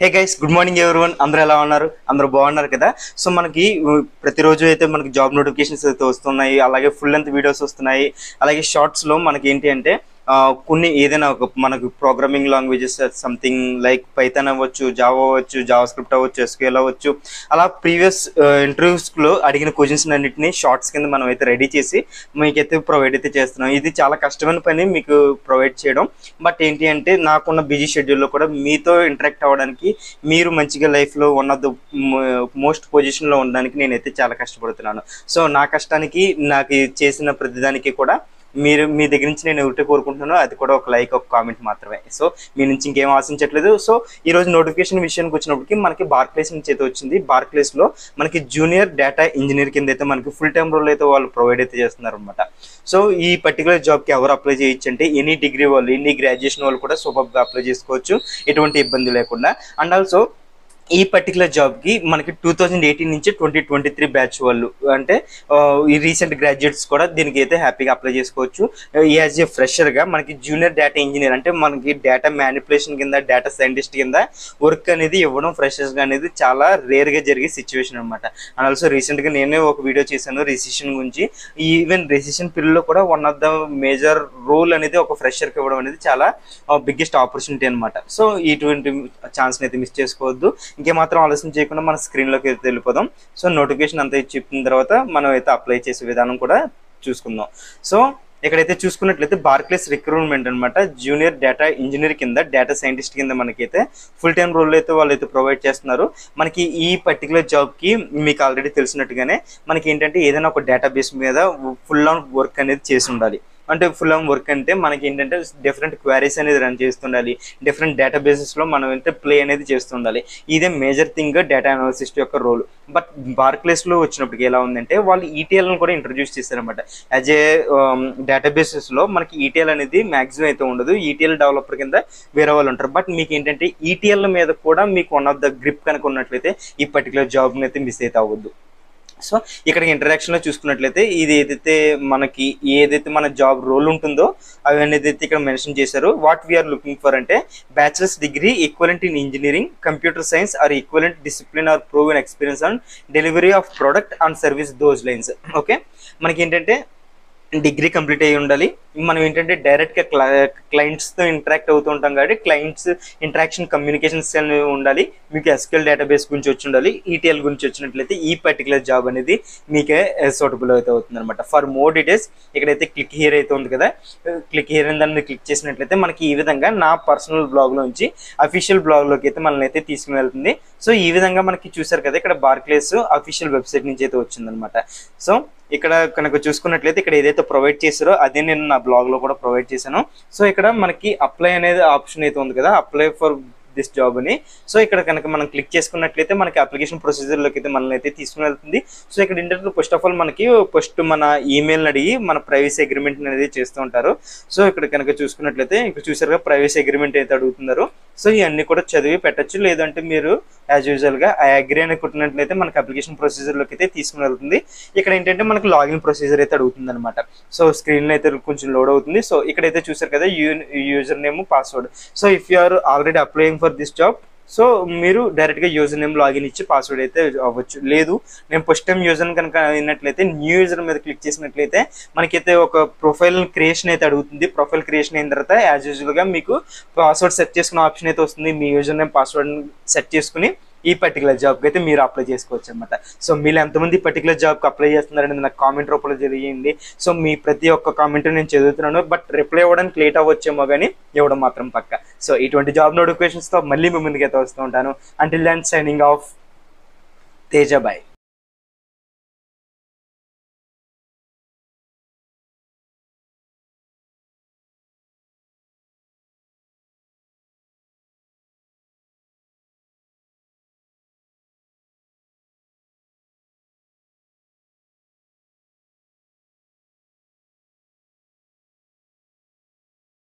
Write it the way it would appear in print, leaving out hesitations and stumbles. Hey guys, good morning everyone. Andra ela unnaru, andaru baagunnaru kada. So manaki prati roju aithe manaki job notifications aithe vastunayi, alage full length videos vastunayi, alage shorts lo manaki enti ante konni edaina oka manaki programming languages something like python avachchu, java avachchu, javascript avachchu, sql avachchu, ala previous interviews lo adigina questions annitini shorts kinda manam aithe ready chesi meeku aithe provide aithe chestunnam. Idi chaala kashtaమైన pani meeku provide cheyadam, but enti ante naakuన్న busy schedule lo kuda meeto interact avvadaniki, meeru manchiga life lo one of the most position lo undaniki nenaithe chaala kashtapadutunnanu. So naa kashtaniki naaku chesina pratidaniki kuda మీరు మీ దగ్గర నుంచి నేను ఒకటే కోరుకుంటున్నాను, అది కూడా ఒక like, ఒక కామెంట్ మాత్రమే. సో మీ నుంచి ఇంకేం ఆశించట్లేదు. సో ఈ రోజు నోటిఫికేషన్ విషయానికి వచ్చినప్పటికీ మనకి బార్క్లేస్ నుంచి అయితే వచ్చింది. బార్క్లేస్ లో మనకి జూనియర్ డేటా ఇంజనీర్ కింద అయితే మనకి ఫుల్ టైం రోల్ అయితే వాళ్ళు ప్రొవైడ్ అయితే చేస్తున్నారు అనమాట. సో ఈ పర్టికులర్ జాబ్ కి ఎవరు అప్లై చేయొచ్చు అంటే ఎనీ డిగ్రీ వాళ్ళు, ఎనీ గ్రాడ్యుయేషన్ వాళ్ళు కూడా సూపర్ గా అప్లై చేసుకోవచ్చు, ఎటువంటి ఇబ్బంది లేకుండా. అండ్ ఆల్సో ఈ పర్టికులర్ జాబ్కి మనకి 2018 నుంచి 2023 బ్యాచ్ వాళ్ళు, అంటే ఈ రీసెంట్ గ్రాడ్యుయేట్స్ కూడా దీనికి అయితే హ్యాపీగా అప్లై చేసుకోవచ్చు. యాజ్ ఏ ఫ్రెషర్గా మనకి జూనియర్ డేటా ఇంజనీర్ అంటే మనకి డేటా మ్యానిపులేషన్ కింద, డేటా సైంటిస్ట్ కింద వర్క్ అనేది ఇవ్వడం ఫ్రెషర్స్గా అనేది చాలా రేర్గా జరిగే సిచ్యువేషన్ అనమాట. అండ్ ఆల్సో రీసెంట్గా నేనే ఒక వీడియో చేశాను రిసిషన్ గురించి. ఈవెన్ రిసిషన్ పీరియడ్లో కూడా one of the major role అనేది ఒక ఫ్రెషర్కి ఇవ్వడం అనేది చాలా బిగ్గెస్ట్ ఆపర్చునిటీ అనమాట. సో ఇటువంటి ఛాన్స్ని అయితే మిస్ చేసుకోవద్దు. ఇంకేమాత్రం ఆలోచన చేయకుండా మన స్క్రీన్లోకి అయితే వెళ్ళిపోదాం. సో నోటిఫికేషన్ అంతా చెప్పిన తర్వాత మనం అయితే అప్లై చేసే విధానం కూడా చూసుకుందాం. సో ఇక్కడైతే చూసుకున్నట్లయితే బార్క్లేస్ రిక్రూట్మెంట్ అనమాట, జూనియర్ డేటా ఇంజనీర్ కింద, డేటా సైంటిస్ట్ కింద మనకైతే ఫుల్ టైం రోల్ అయితే వాళ్ళు అయితే ప్రొవైడ్ చేస్తున్నారు. మనకి ఈ పర్టికులర్ జాబ్కి మీకు ఆల్రెడీ తెలిసినట్టుగానే మనకి ఏంటంటే ఏదైనా ఒక డేటాబేస్ మీద ఫుల్ ఆన్ వర్క్ అనేది చేసి ఉండాలి. అంటే ఫుల్ ఆన్ వర్క్ అంటే మనకి ఏంటంటే డిఫరెంట్ క్వైరీస్ అనేది రన్ చేస్తుండాలి, డిఫరెంట్ డేటాబేసెస్లో మనం అయితే ప్లే అనేది చేస్తుండాలి. ఇదే మేజర్ థింగ్ డేటా అనాలిసిస్ట్ యొక్క రోల్. బట్ బార్క్లేస్లో వచ్చినప్పటికి ఎలా ఉందంటే వాళ్ళు ఈటీఎల్ని కూడా ఇంట్రడ్యూస్ చేశారనమాట. యాజ్ ఏ డేటాబేసెస్లో మనకి ఈటీఎల్ అనేది మ్యాక్సిమం అయితే ఉండదు, ఈటీఎల్ డెవలపర్ కింద వేరే వాళ్ళు ఉంటారు. బట్ మీకు ఏంటంటే ఈటీఎల్ మీద కూడా మీకు వన్ ఆఫ్ ద గ్రిప్ కనుక ఉన్నట్లయితే ఈ పర్టికులర్ జాబ్ని అయితే మిస్ అయితే అవ్వద్దు. సో ఇక్కడ ఇంట్రడక్షన్లో చూసుకున్నట్లయితే ఇది ఏదైతే మనకి మన జాబ్ రోల్ ఉంటుందో అవి అనేది ఇక్కడ మెన్షన్ చేశారు. వాట్ వీఆర్ లుకింగ్ ఫర్ అంటే bachelor's degree equivalent in engineering, computer science or equivalent discipline or proven experience and delivery of product and service those lines. Okay, మనకి ఏంటంటే డిగ్రీ కంప్లీట్ అయ్యి ఉండాలి. మనం ఏంటంటే డైరెక్ట్గా క్లయింట్స్తో ఇంటరాక్ట్ అవుతూ ఉంటాం కాబట్టి క్లయింట్స్ ఇంటరాక్షన్ కమ్యూనికేషన్ స్కిల్ ఉండాలి. మీకు ఎస్క్యూఎల్ డేటాబేస్ గురించి వచ్చి ఉండాలి. ఈటీఎల్ గురించి వచ్చినట్లయితే ఈ పర్టికులర్ జాబ్ అనేది మీకే సూటబుల్ అయితే అవుతుంది అనమాట. ఫర్ మోర్ డీటెయిల్స్ ఇక్కడైతే క్లిక్ హియర్ అయితే ఉంది కదా, క్లిక్ హియర్ అని దాన్ని క్లిక్ చేసినట్లయితే మనకి ఈ విధంగా నా పర్సనల్ బ్లాగ్లో నుంచి అఫీషియల్ బ్లాగ్లోకి అయితే మనల్ని అయితే తీసుకుని వెళ్తుంది. సో ఈ విధంగా మనకి చూసారు కదా, ఇక్కడ బార్క్లేస్ అఫీషియల్ వెబ్సైట్ నుంచి అయితే వచ్చిందనమాట. సో ఇక్కడ కనుక చూసుకున్నట్లయితే ఇక్కడ ఏదైతే ప్రొవైడ్ చేశారో అదే నేను నా బ్లాగ్లో కూడా ప్రొవైడ్ చేశాను. సో ఇక్కడ మనకి అప్లై అనేది ఆప్షన్ అయితే ఉంది కదా, అప్లై ఫర్ దిస్ జాబ్ అని. సో ఇక్కడ కనుక మనం క్లిక్ చేసుకున్నట్లయితే మనకి అప్లికేషన్ ప్రొసీజర్లోకి అయితే మనల్ని అయితే తీసుకుని వెళ్తుంది. సో ఇక్కడ ఇంటర్వ్యూ ఫస్ట్ ఆఫ్ ఆల్ మనకి ఫస్ట్ మన ఈమెయిల్ని అడిగి మన ప్రైవసీ అగ్రిమెంట్ అనేది చేస్తూ ఉంటారు. సో ఇక్కడ కనుక చూసుకున్నట్లయితే ఇక్కడ చూసారుగా ప్రైవసీ అగ్రిమెంట్ అయితే అడుగుతున్నారు. సో ఇవన్నీ కూడా చదివి పెట్టచ్చు, లేదంటే మీరు యాజ్ యూజువల్గా ఆ అగ్రీ అని కుట్టినట్లయితే మనకి అప్లికేషన్ ప్రొసీజర్లోకి అయితే తీసుకుని వెళ్తుంది. ఇక్కడ ఏంటంటే మనకి లాగిన్ ప్రొసీజర్ అయితే అడుగుతుంది అనమాట. సో స్క్రీన్లో అయితే కొంచెం లోడ్ అవుతుంది. సో ఇక్కడైతే చూసారు కదా user name, password. So if you are already applying for this job so మీరు డైరెక్ట్గా యూజర్ నేమ్ లాగిన్ ఇచ్చి పాస్వర్డ్ అయితే అవ్వచ్చు. లేదు నేను ఫస్ట్ టైం యూజర్ కనుక అయినట్లయితే న్యూ యూజర్ మీద క్లిక్ చేసినట్లయితే మనకైతే ఒక ప్రొఫైల్ క్రియేషన్ అయితే అడుగుతుంది. ప్రొఫైల్ క్రియేషన్ అయిన తర్వాత యాజ్ యూజువల్గా మీకు పాస్వర్డ్ సెట్ చేసుకునే ఆప్షన్ అయితే వస్తుంది. మీ యూజర్ నేమ్ పాస్వర్డ్ సెట్ చేసుకుని ఈ పర్టికులర్ జాబ్కి అయితే మీరు అప్లై చేసుకోవచ్చు అనమాట. సో మీరు ఎంతమంది ఈ పర్టికులర్ జాబ్కి అప్లై చేస్తున్నారనేది నాకు కామెంట్ రూపంలో జరిగింది. సో మీ ప్రతి ఒక్క కామెంట్ నేను చదువుతున్నాను, బట్ రిప్లై ఇవ్వడానికి లేట్ అవ్వచ్చేమో కానీ ఇవ్వడం మాత్రం పక్క. సో ఇటువంటి జాబ్ నోటిఫికేషన్స్తో మళ్ళీ మీ ముందుకైతే వస్తూ ఉంటాను. Until then signing off తేజబాయ్.